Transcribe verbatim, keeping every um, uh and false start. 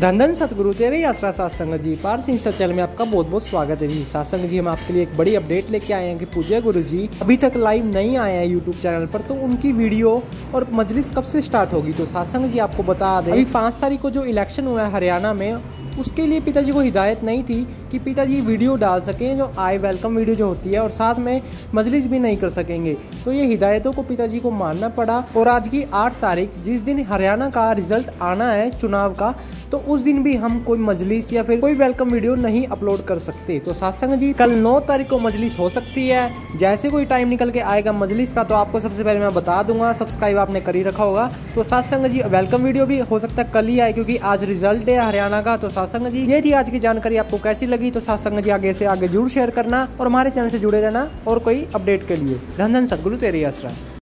धन धन सतगुरु तेरे आसरा सत्संग जी पार सिंह सचल में आपका बहुत बहुत स्वागत है जी। सत्संग जी हम आपके लिए एक बड़ी अपडेट लेके आए हैं कि पूज्य गुरु जी अभी तक लाइव नहीं आए हैं यूट्यूब चैनल पर, तो उनकी वीडियो और मजलिस कब से स्टार्ट होगी। तो सत्संग जी आपको बता दें, अभी पाँच तारीख को जो इलेक्शन हुआ है हरियाणा में, उसके लिए पिताजी को हिदायत नहीं थी कि पिताजी वीडियो डाल सकें, जो आई वेलकम वीडियो जो होती है, और साथ में मजलिस भी नहीं कर सकेंगे। तो ये हिदायतों को पिताजी को मानना पड़ा। और आज की आठ तारीख जिस दिन हरियाणा का रिजल्ट आना है चुनाव का, तो उस दिन भी हम कोई मजलिस या फिर कोई वेलकम वीडियो नहीं अपलोड कर सकते। तो सत्संग जी कल नौ तारीख को मजलिस हो सकती है। जैसे कोई टाइम निकल के आएगा मजलिस का तो आपको सबसे पहले मैं बता दूंगा, सब्सक्राइब आपने कर ही रखा होगा। तो सत्संग जी वेलकम वीडियो भी हो सकता है कल ही आए, क्योंकि आज रिजल्ट है हरियाणा का। तो सत्संग जी ये थी आज की जानकारी, आपको कैसी लगी? तो सत्संग जी आगे से आगे जरूर शेयर करना और हमारे चैनल से जुड़े रहना और कोई अपडेट के लिए। धन धन सतगुरु तेरी आसरा।